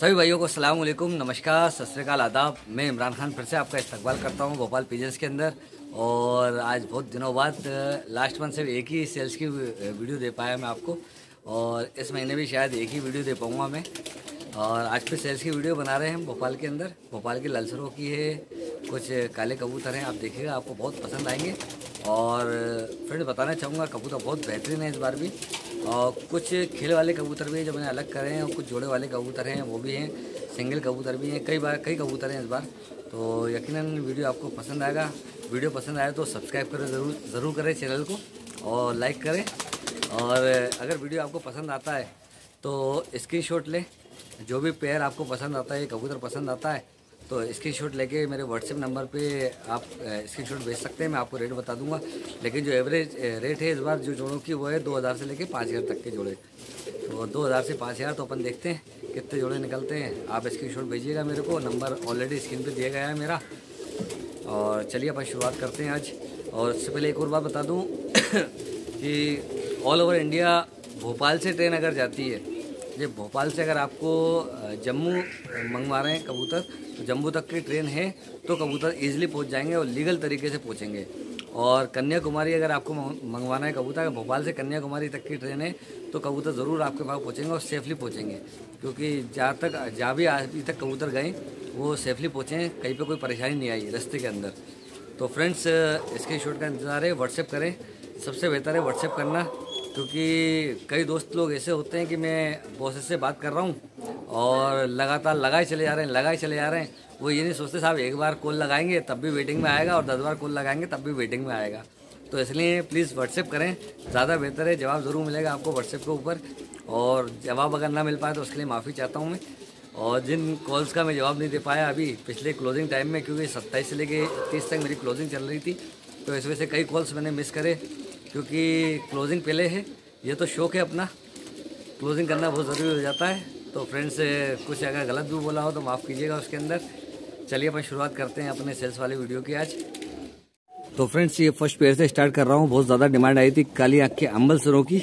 सभी भाइयों को अस्सलाम वालेकुम, नमस्कार, सत श्री अकाल, आदाब। मैं इमरान खान फिर से आपका इस्तकबाल करता हूँ भोपाल पिजन्स के अंदर। और आज बहुत दिनों बाद लास्ट मंथ सिर्फ एक ही सेल्स की वीडियो दे पाया मैं आपको, और इस महीने भी शायद एक ही वीडियो दे पाऊँगा मैं। और आज फिर सेल्स की वीडियो बना रहे हैं हम भोपाल के अंदर। भोपाल के लालसरों की है, कुछ काले कबूतर हैं, आप देखिएगा, आपको बहुत पसंद आएंगे। और फ्रेंड बताना चाहूँगा कबूतर बहुत बेहतरीन है इस बार भी, और कुछ खेल वाले कबूतर भी हैं जो मैंने अलग करे हैं, और कुछ जोड़े वाले कबूतर हैं वो भी हैं, सिंगल कबूतर भी हैं, कई कबूतर हैं इस बार। तो यकीनन वीडियो आपको पसंद आएगा। वीडियो पसंद आए तो सब्सक्राइब करें, ज़रूर करें चैनल को, और लाइक करें। और अगर वीडियो आपको पसंद आता है तो स्क्रीनशॉट लें, जो भी पेयर आपको पसंद आता है, कबूतर पसंद आता है तो स्क्रीनशॉट लेके मेरे व्हाट्सएप नंबर पे आप स्क्रीनशॉट भेज सकते हैं। मैं आपको रेट बता दूंगा, लेकिन जो एवरेज रेट है इस बार जो जोड़ों की वो है 2000 से लेके 5000 तक के जोड़े। तो 2000 से 5000 तो अपन देखते हैं कितने जोड़े निकलते हैं। आप स्क्रीनशॉट भेजिएगा मेरे को, नंबर ऑलरेडी स्क्रीन पर दिया गया है मेरा। और चलिए अपन शुरुआत करते हैं आज। और उससे पहले एक और बात बता दूँ कि ऑल ओवर इंडिया भोपाल से ट्रेन अगर जाती है, ये भोपाल से अगर आपको जम्मू मंगवा रहे हैं कबूतर तो जम्मू तक की ट्रेन है तो कबूतर ईजिली पहुंच जाएंगे और लीगल तरीके से पहुंचेंगे। और कन्याकुमारी अगर आपको मंगवाना है कबूतर, अगर भोपाल से कन्याकुमारी तक की ट्रेन है तो कबूतर ज़रूर आपके पास पहुंचेंगे और सेफली पहुंचेंगे, क्योंकि जहाँ भी अभी तक कबूतर गए वो सेफली पहुँचे, कहीं पर कोई परेशानी नहीं आई रास्ते के अंदर। तो फ्रेंड्स इसके शॉट का इंतज़ार है, व्हाट्सएप करें, सबसे बेहतर है व्हाट्सएप करना, क्योंकि कई दोस्त लोग ऐसे होते हैं कि मैं बॉसेस से बात कर रहा हूँ और लगातार लगाए चले जा रहे हैं। वो ये नहीं सोचते साहब एक बार कॉल लगाएंगे तब भी वेटिंग में आएगा और 10 बार कॉल लगाएंगे तब भी वेटिंग में आएगा। तो इसलिए प्लीज़ व्हाट्सएप करें, ज़्यादा बेहतर है, जवाब ज़रूर मिलेगा आपको व्हाट्सएप के ऊपर। और जवाब अगर ना मिल पाए तो उसके लिए माफ़ी चाहता हूँ मैं, और जिन कॉल्स का मैं जवाब नहीं दे पाया अभी पिछले क्लोजिंग टाइम में, क्योंकि 27 से लेके 30 तक मेरी क्लोजिंग चल रही थी, तो इस वजह से कई कॉल्स मैंने मिस करे, क्योंकि क्लोजिंग पहले है। ये तो शौक है अपना, क्लोजिंग करना बहुत ज़रूरी हो जाता है। तो फ्रेंड्स कुछ अगर गलत भी बोला हो तो माफ़ कीजिएगा उसके अंदर। चलिए अपन शुरुआत करते हैं अपने सेल्स वाले वीडियो की आज। तो फ्रेंड्स ये फर्स्ट पेयर से स्टार्ट कर रहा हूँ, बहुत ज़्यादा डिमांड आई थी काली आँख के अम्बलसरों की।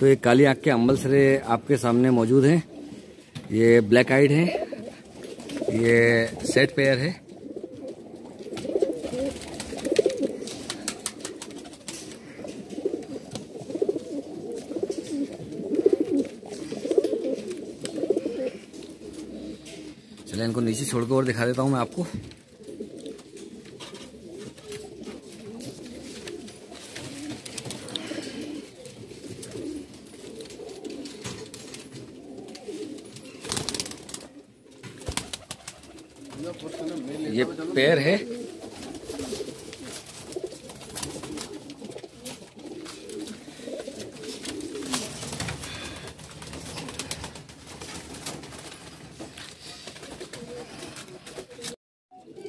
तो ये काली आँख के अम्बलसरे आपके सामने मौजूद हैं, ये ब्लैक आइड है, ये सेट पेयर है। चलिए इनको नीचे छोड़ के और दिखा देता हूँ मैं आपको। ये पेयर है,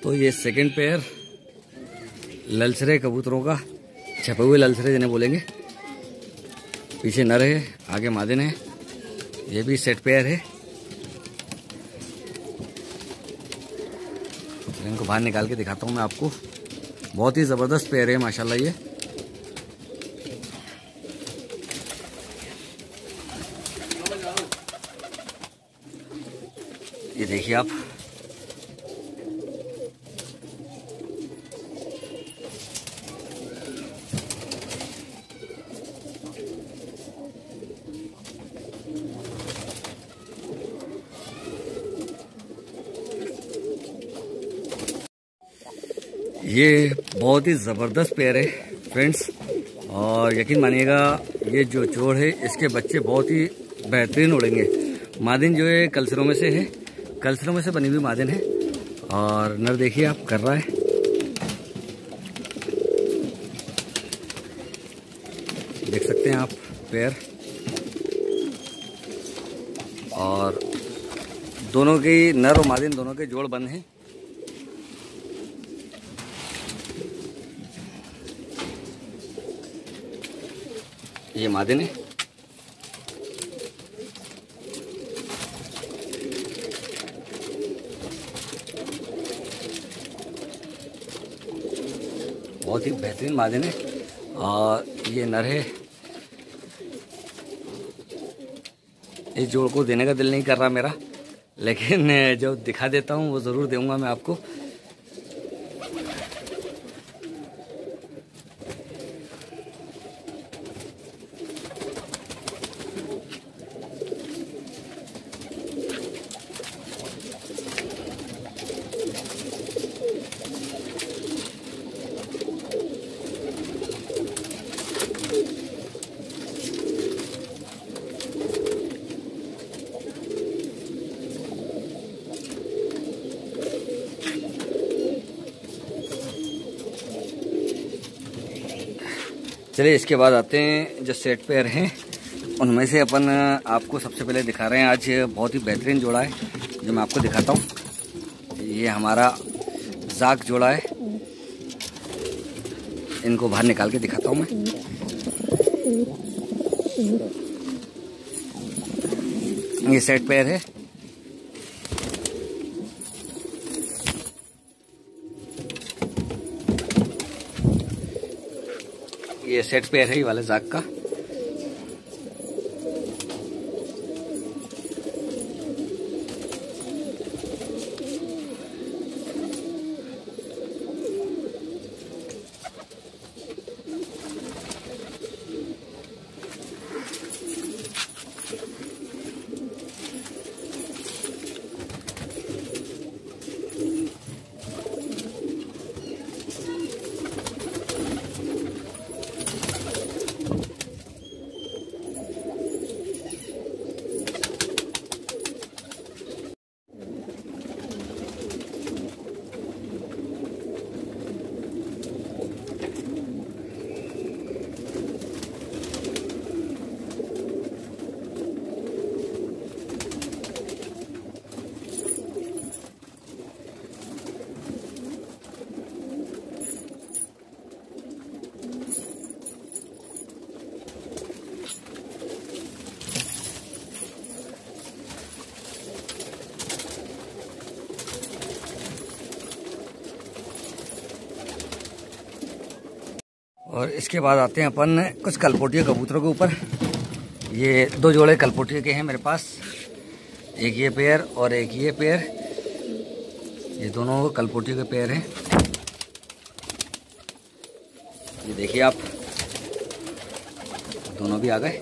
तो ये सेकंड पेयर ललसरे कबूतरों का, छपे हुए ललसरे जिन्हें बोलेंगे। पीछे नर है, आगे मादिन है, ये भी सेट पेयर है। इनको बाहर निकाल के दिखाता हूँ मैं आपको, बहुत ही ज़बरदस्त पेयर है माशाल्लाह। ये देखिए आप, ये बहुत ही ज़बरदस्त पेयर है फ्रेंड्स। और यकीन मानिएगा ये जो जोड़ है इसके बच्चे बहुत ही बेहतरीन उड़ेंगे। मादिन जो है कलसरों में से है, कलसरों में से बनी हुई मादिन है, और नर देखिए आप कर रहा है, देख सकते हैं आप पेयर। और दोनों की नर और मादिन दोनों के जोड़ बंद हैं। ये मादिन है, बहुत ही बेहतरीन मादिन है। और ये नर है, इस जोड़ को देने का दिल नहीं कर रहा मेरा, लेकिन जो दिखा देता हूँ वो ज़रूर दूंगा मैं आपको। चलिए इसके बाद आते हैं जो सेट पेयर हैं उनमें से। अपन आपको सबसे पहले दिखा रहे हैं, आज बहुत ही बेहतरीन जोड़ा है जो मैं आपको दिखाता हूँ। ये हमारा ज़ाक जोड़ा है, इनको बाहर निकाल के दिखाता हूँ मैं। ये सेट पेयर है, ये सेट पेयर है ये वाले ज़ाक का। और इसके बाद आते हैं अपन कुछ कलपोटिया कबूतरों के ऊपर। ये दो जोड़े कलपोटिया के हैं मेरे पास, एक ये पेयर और एक ये पेयर। ये दोनों कलपोटिया के पेयर हैं। ये देखिए आप, दोनों भी आ गए।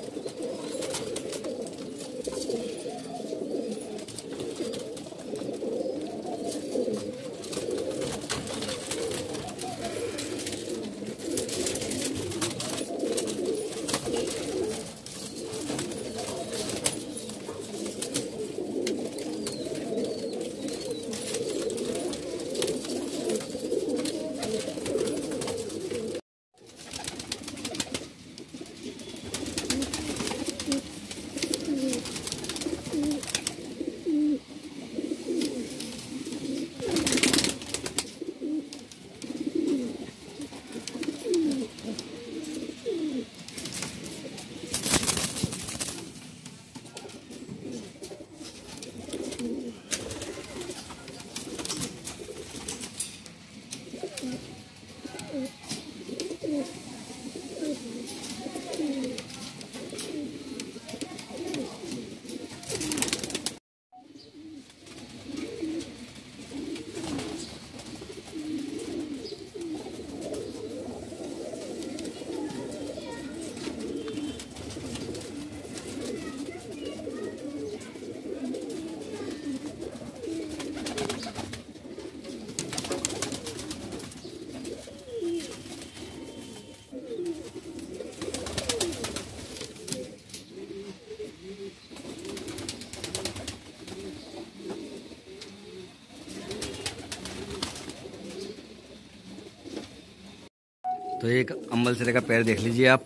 तो एक अम्बलसिरे का पैर देख लीजिए आप,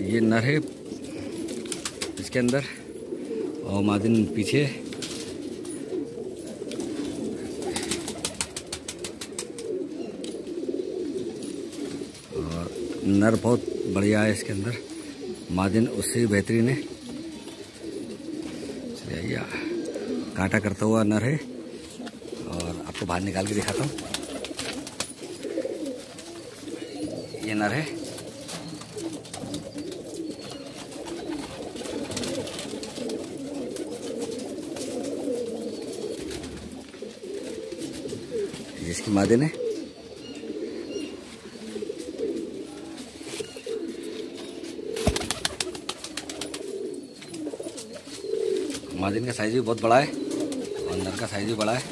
ये नर है इसके अंदर और मादिन पीछे। और नर बहुत बढ़िया है इसके अंदर, मादिन उससे बेहतरीन है। चलिए कांटा करता हुआ नर है और आपको बाहर निकाल के दिखाता हूँ। ये नर है, जिसकी मादा ने मादिन का साइज भी बहुत बड़ा है और अंदर का साइज भी बड़ा है।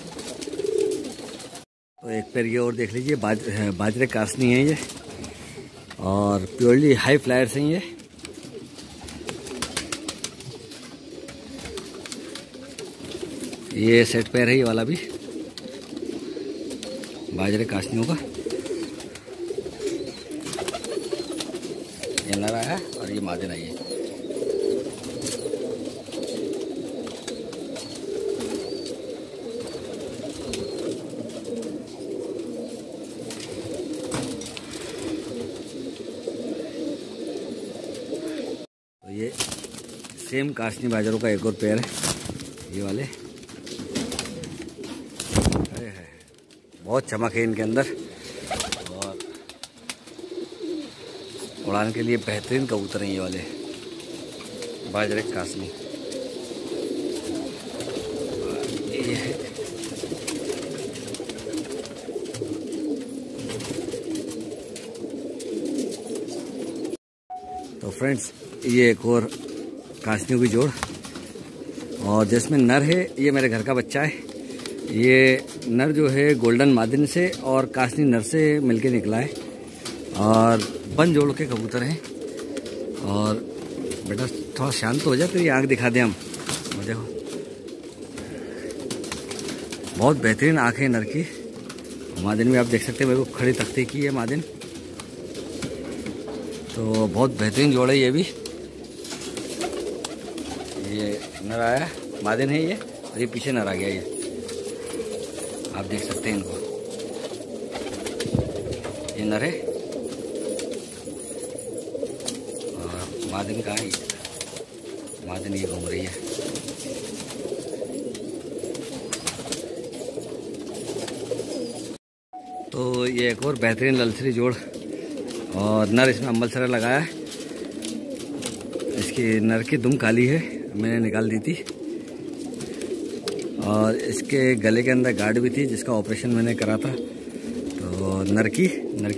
तो एक पैर ये और देख लीजिए, बाजरे कासनी है ये और प्योरली हाई फ्लायर्स हैं ये। ये सेट पैर है ये वाला भी बाजरे कासनियों का, ये नर आया और ये मादिन आई है। सेम काशनी बाजरों का एक और पेयर है ये वाले, अरे है बहुत चमक है इनके अंदर और उड़ान के लिए बेहतरीन कबूतर हैं ये वाले बाजरे काशनी। तो फ्रेंड्स ये एक और कासनियों की जोड़ और जिसमें नर है, ये मेरे घर का बच्चा है। ये नर जो है गोल्डन मादिन से और कासनी नर से मिलके निकला है और बन जोड़ के कबूतर हैं। और बेटा थोड़ा शांत हो जाए तो ये आँख दिखा दें हम, देखो बहुत बेहतरीन आँख है नर की। मादिन भी आप देख सकते हैं, मेरे को खड़ी तख्ती की है मादिन, तो बहुत बेहतरीन जोड़ है ये भी। ये नर आया मादिन है ये और ये पीछे नर आ गया, ये आप देख सकते हैं इनको, ये नर है और मादिन का है, मादिन ये घूम रही है। तो ये एक और बेहतरीन ललसरी जोड़ और नर इसमें अम्बलसरे लगाया है, इसकी नर की दुम काली है, मैंने निकाल दी थी और इसके गले के अंदर गार्ड भी थी जिसका ऑपरेशन मैंने करा था। तो नर की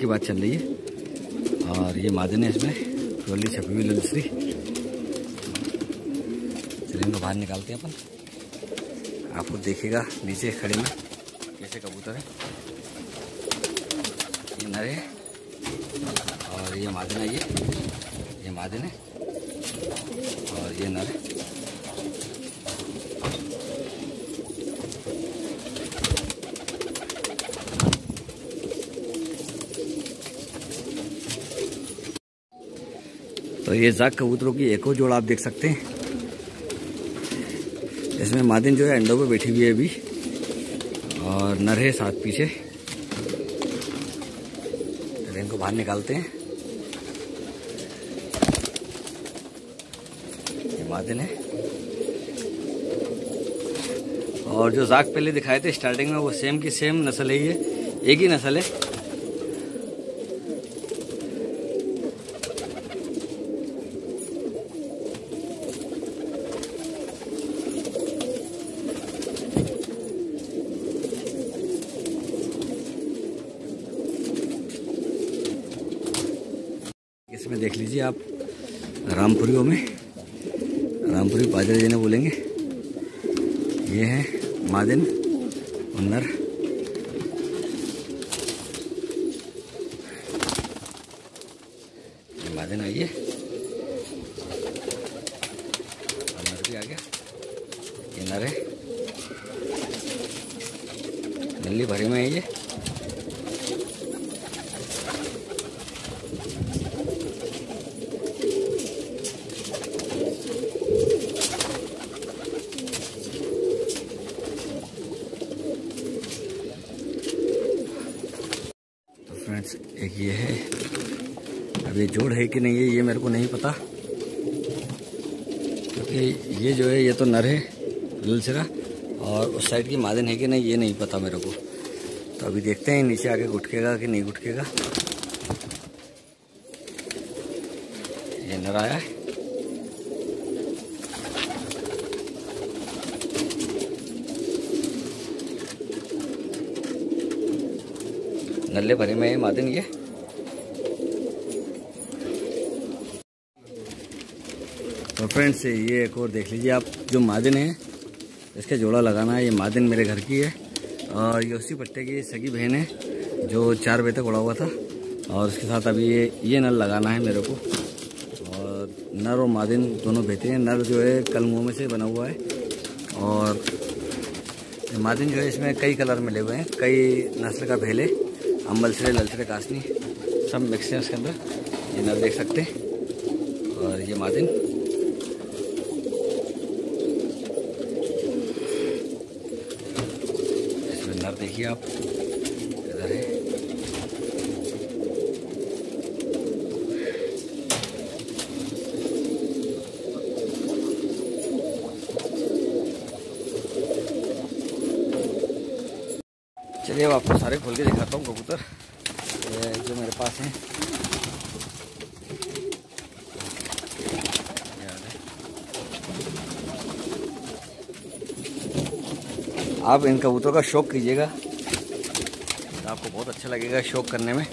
बात चल रही है और ये मादिन है इसमें टोली छपी हुई ललसरी। चलिए इनको बाहर निकालते हैं अपन, आपको देखेगा नीचे खड़े में कैसे कबूतर है। ये नर है और ये मादिन है, ये मादिन है और ये नर है। तो ये ज़ाक कबूतरों की एक और जोड़ आप देख सकते हैं, इसमें मादिन जो है अंडों पे बैठी हुई है अभी और नर है साथ पीछे। तो इनको बाहर निकालते हैं, ये मादिन है। और जो ज़ाक पहले दिखाए थे स्टार्टिंग में, वो सेम की सेम नस्ल है, ये एक ही नस्ल है। इसमें देख लीजिए आप रामपुरियों में, रामपुरी बाजरे जिन्हें बोलेंगे, ये हैं मादिन और नर। ये मादिन आई है और नर भी आ गया, ये नर है नल्ली भरी में है ये। एक ये है, अब ये जोड़ है कि नहीं है ये मेरे को नहीं पता, क्योंकि ये जो है ये तो नर है ललसिरा और उस साइड की मादिन है कि नहीं ये नहीं पता मेरे को। तो अभी देखते हैं नीचे आके गुटकेगा कि नहीं गुटकेगा। ये नर आया है, नल्ले भरे में है मादिन ये। तो फ्रेंड्स ये एक और देख लीजिए आप, जो मादिन है इसका जोड़ा लगाना है। ये मादिन मेरे घर की है और ये उसी पट्टे की सगी बहन है जो 4 बजे तक उड़ा हुआ था, और उसके साथ अभी ये नल लगाना है मेरे को। और नर और मादिन दोनों बेटे हैं। नर जो है कलमों में से बना हुआ है और मादिन जो है इसमें कई कलर मिले हुए हैं, कई नस्ल का भेले, अम्बलसिरे, ललसिरे, कासनी सब मिक्स हैं उसके अंदर। ये नर देख सकते हैं और ये मादिन। इसमें नर देखिए आप इधर है। चलिए अब आपको सारे खोल के दिखाता हूँ कबूतर जो मेरे पास हैं। आप इन कबूतरों का शौक कीजिएगा तो आपको बहुत अच्छा लगेगा शौक करने में।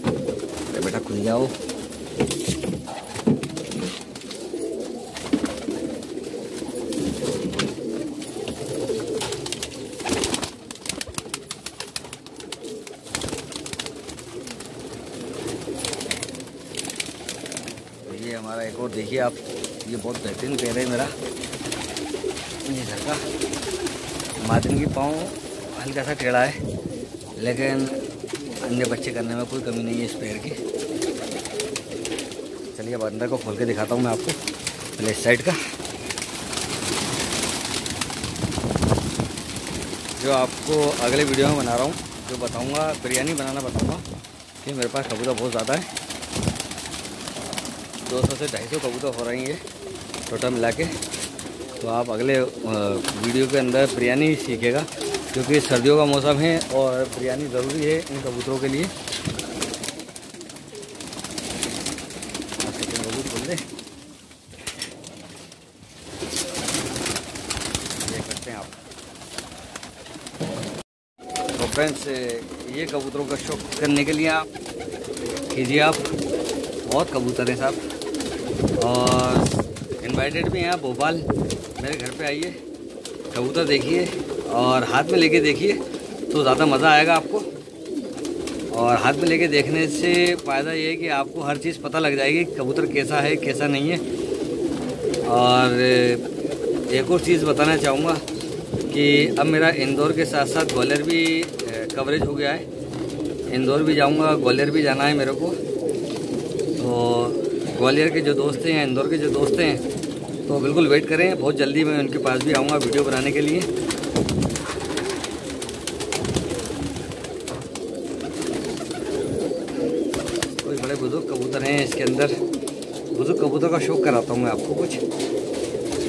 अरे बेटा खुल जाओ। हमारा एक और देखिए आप, ये बहुत बेहतरीन पेयर है मेरा। ये घर का मादिन की पाँव हल्का सा टेढ़ा है, लेकिन अंडे बच्चे करने में कोई कमी नहीं है इस पेयर की। चलिए अब अंदर को खोल के दिखाता हूँ मैं आपको, पहले इस साइड का। जो आपको अगले वीडियो में बना रहा हूँ, जो बताऊँगा बिरयानी बनाना बताऊँगा कि मेरे पास कबूतर बहुत ज़्यादा है, 200 से 250 कबूतर हो रही है टोटल मिला के। तो आप अगले वीडियो के अंदर बिरयानी सीखेगा, क्योंकि सर्दियों का मौसम है और बिरयानी ज़रूरी है इन कबूतरों के लिए। कबूतर खोल दे, ये करते हैं आप। तो फ्रेंड्स ये कबूतरों का शौक करने के लिए आप कीजिए। आप बहुत कबूतर हैं साहब और इनवाइटेड भी हैं आप। भोपाल मेरे घर पे आइए, कबूतर देखिए और हाथ में लेके देखिए तो ज़्यादा मज़ा आएगा आपको। और हाथ में लेके देखने से फ़ायदा ये है कि आपको हर चीज़ पता लग जाएगी कबूतर कैसा है कैसा नहीं है। और एक और चीज़ बताना चाहूँगा कि अब मेरा इंदौर के साथ साथ ग्वालियर भी कवरेज हो गया है। इंदौर भी जाऊँगा, ग्वालियर भी जाना है मेरे को। तो ग्वालियर के जो दोस्त हैं, इंदौर के जो दोस्त हैं, तो बिल्कुल वेट करें, बहुत जल्दी मैं उनके पास भी आऊँगा वीडियो बनाने के लिए। कोई बड़े बुजुर्ग कबूतर हैं इसके अंदर, बुजुर्ग कबूतर का शौक कराता हूँ मैं आपको कुछ,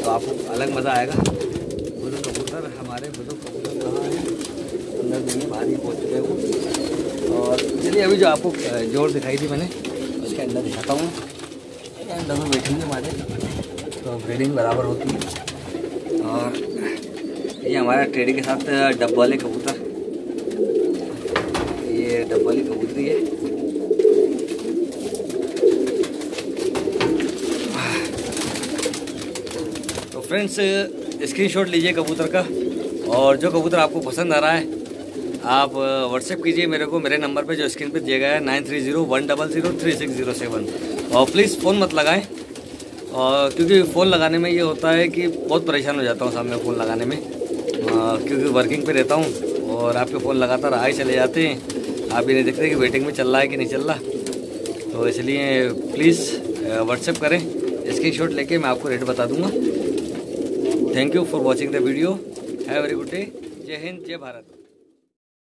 तो आपको अलग मज़ा आएगा। बुजुर्ग कबूतर हमारे बुजुर्ग कबूतर कहाँ हैं, अंदर दुनिया भारी पहुँच चुके हैं वो। और चलिए अभी जो आपको जोड़ दिखाई थी मैंने उसके अंदर दिखाता हूँ। अंडा में बैठेंगे हमारे तो ब्रीडिंग बराबर होती है। और ये हमारा टेढ़ी के साथ डब वाले कबूतर, ये डब वाली कबूतरी है। तो फ्रेंड्स स्क्रीनशॉट लीजिए कबूतर का, और जो कबूतर आपको पसंद आ रहा है आप व्हाट्सएप कीजिए मेरे को, मेरे नंबर पे जो स्क्रीन पे दिया गया है 9301003607। और प्लीज़ फ़ोन मत लगाएं, और क्योंकि फ़ोन लगाने में ये होता है कि बहुत परेशान हो जाता हूँ सामने फ़ोन लगाने में, क्योंकि वर्किंग पे रहता हूँ और आपके फ़ोन लगातार आए चले जाते हैं, आप ये नहीं देखते कि वेटिंग में चल रहा है कि नहीं चल रहा। तो इसलिए प्लीज़ व्हाट्सएप करें, स्क्रीनशॉट लेके मैं आपको रेट बता दूँगा। Thank you for watching the video. Have a very good day. जय हिंद, जय भारत।